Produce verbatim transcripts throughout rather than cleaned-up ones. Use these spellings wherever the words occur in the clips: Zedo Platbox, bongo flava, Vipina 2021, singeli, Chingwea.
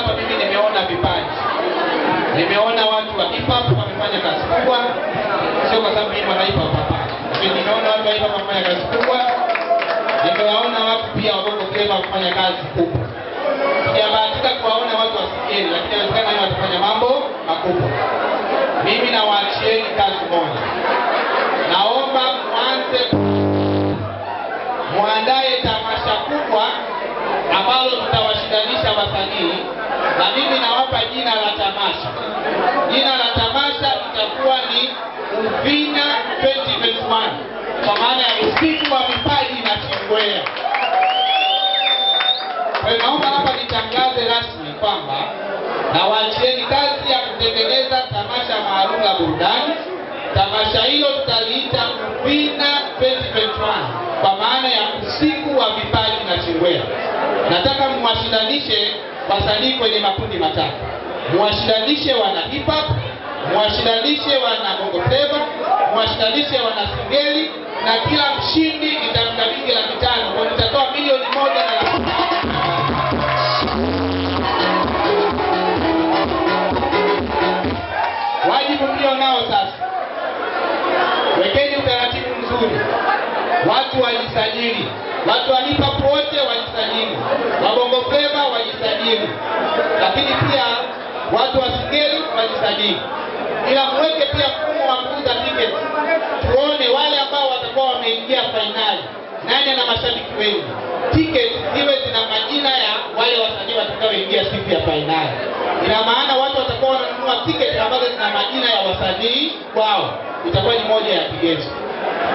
hapa mimi nimeona vipaji. Nimeona watu wa hip hop wamefanya kazi kubwa. Sio kwa sababu mimi mwana hip hop hapa. Nimeona watu wa hip hop wamefanya kazi kubwa. Nimeona watu pia waboko kema wamefanya kazi kubwa. Sijabahatika kuwaona watu wa skeli, lakini inawezekana wao watafanya mambo makubwa. Mimi nawaachieni kazi moja. Naomba mwanze muandae tamasha kubwa ambalo mtawashindanisha wasanii, na mimi nawapa jina la tamasha. Jina la tamasha litakuwa ni Vipina twenty twenty-one, kwa maana ya usiku wa vipaji na chingwea. Kwa naomba hapa nitangaze rasmi kwamba nawaachieni kazi ya kutengeneza tamasha maalum la burudani. Tamasha hilo tutaliita Vipina twenty twenty-one, kwa maana ya usiku wa vipaji na chingwea. Nataka mwashindanishe wasanii kwenye makundi matatu. Mwashindanishe wana hip hop, mwashindanishe wana bongo flava, mwashindanishe wana singeli, na kila mshindi nitamkabidhi laki tano. Kwa nitatoa milioni moja na laki tano. Wajibu mlio nao sasa, wekeni utaratibu mzuri. Watu wajisajili, watu walipa pote wajisajili, wabongo flava wajisajili, lakini pia watu wa singeli wajisajili. Ila mweke pia mfumo wa kuuza tiketi, tuone wale ambao watakuwa wameingia finali nani na mashabiki wengi. Tiketi ziwe zina majina ya wale wasanii watakaoingia siku ya finali. Ina maana watu watakuwa wananunua tiketi ambazo zina majina ya wasanii wao. Itakuwa ni moja ya kigezo.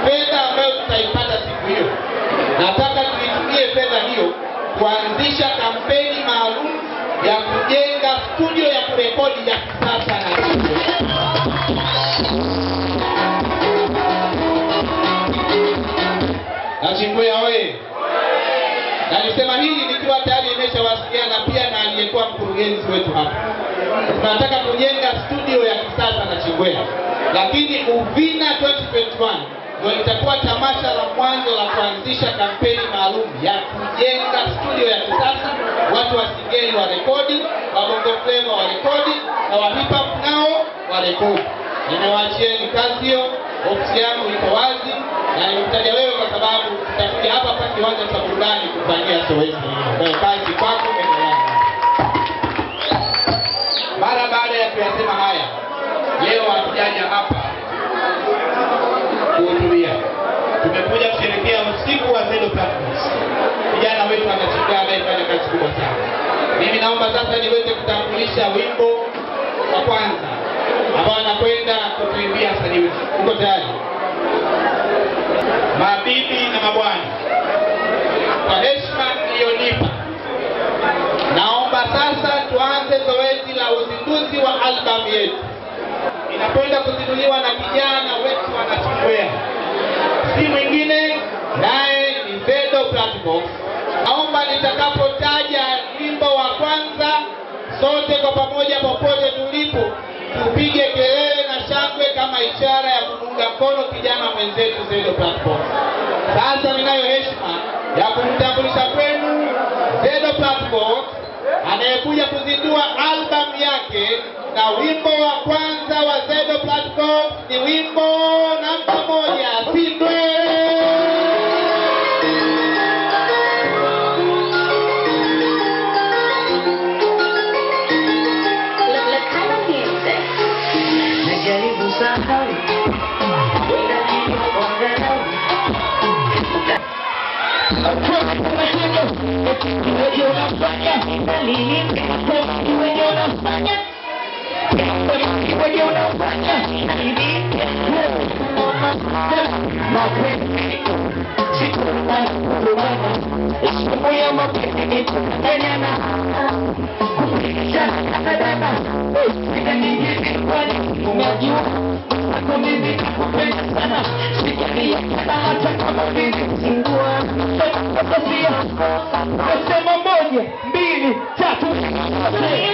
Pesa ambayo tutaipata siku hiyo, nataka tuitumie pesa hiyo kuanzisha kampeni maalum ya kujenga studio ya kurekodi ya kisasa na studio. Na Chingwea oye! Na nisema hili nikiwa tayari nimeshawasiliana pia na aliyekuwa mkurugenzi wetu hapa. Tunataka kujenga studio ya kisasa na Chingwea. Lakini Uvina twenty twenty-one ndio itakuwa tamasha la mwanzo la kuanzisha kampeni maalum ya kujenga studio ya kisasa. Watu wa singeli wa rekodi, wa bongo flava wa rekodi, na wa hip hop nao wa rekodi. Nimewaachieni kazi hiyo, ofisi yangu iko wazi, na nimetaja wewe kwa sababu tutakuja hapa kwa kiwanja cha burudani kufanyia zoezi hilo. Kwa hiyo kazi kwako mbele yangu. Mara baada ya kuyasema haya, leo hatujaja hapa kuhudhuria. Tumekuja kusherehekea usiku wa Zedo Platbox. Vijana wetu wanachukua anayefanya kazi kubwa sana. Mimi naomba sasa niweze kutambulisha wimbo wa kwanza ambao anakwenda kutuimbia sasa hivi. Uko tayari? Mabibi na mabwana, kwa heshima iliyonipa, naomba sasa tuanze zoezi la uzinduzi wa albamu yetu. Inakwenda kuzinduliwa na kijana wetu wana Chingwea. Si mwingine naye ni Zedo Platbox. Naomba nitakapotaja wimbo wa kwanza, sote kwa pamoja popote tulipo tupige kelele na shangwe kama ishara ya kuunga mkono kijana mwenzetu Zedo Platbox. Sasa ninayo heshima ya kumtambulisha kwenu Zedo Platbox anayekuja kuzindua albamu yake, na wimbo wa kwanza wa Zedo Platbox ni wimbo namba moja, Sindwe. Mbili, tatu, nne.